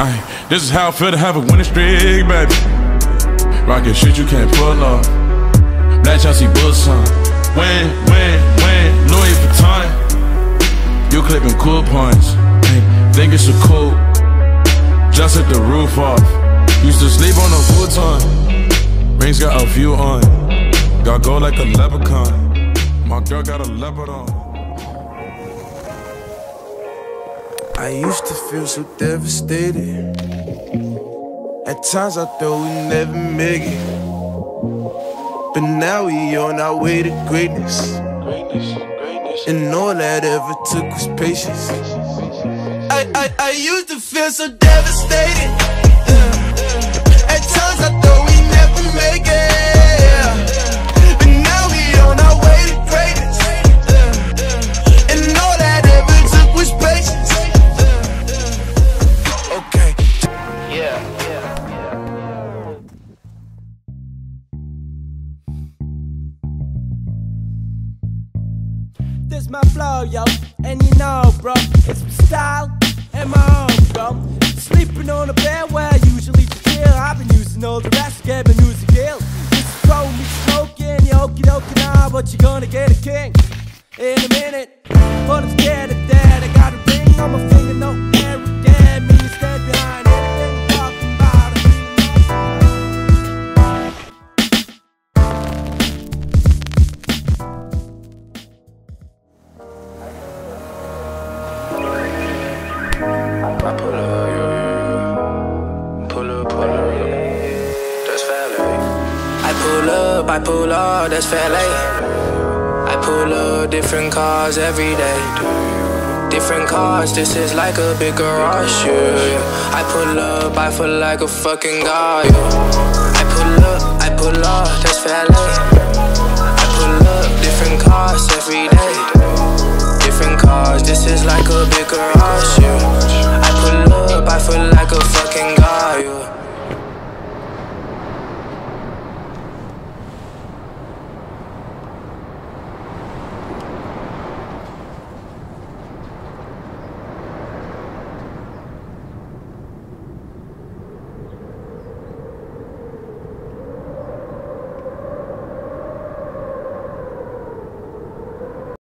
Ay, this is how I feel to have a winning streak, baby. Rockin' shit you can't pull off. Black Chelsea boots on. Win, Louis Vuitton. You clipping cool points. Think it's so cool. Just took the roof off. Used to sleep on a futon. Rings got a few on. Got gold like a leprechaun. My girl got a leopard on. I used to feel so devastated. At times I thought we'd never make it, but now we on our way to greatness. And all that ever took was patience. I used to feel so devastated. At times I thought we'd never make it, but now we on our way to greatness. And all that ever took was patience. This my flow, yo, and you know, bro, it's my style and my own, bro. Sleeping on a bed where I usually chill. I've been using all the rest, gave my music ill. This is cold, it's smoking, you okie dokie now, but you're gonna get a king in a minute. But I'm scared of that, I got a ring on my finger, no hair again. Me to stand behind anything I'm talking about. I pull up, yeah. Pull up. That's valet. I pull up, that's valet. I pull up different cars every day. Different cars, this is like a big garage, yeah. I pull up, I feel like a fucking guy, yeah. I pull up, that's valet. I pull up different cars every day. Different cars, this is like a big garage, yeah. I feel like a fucking guy, yeah.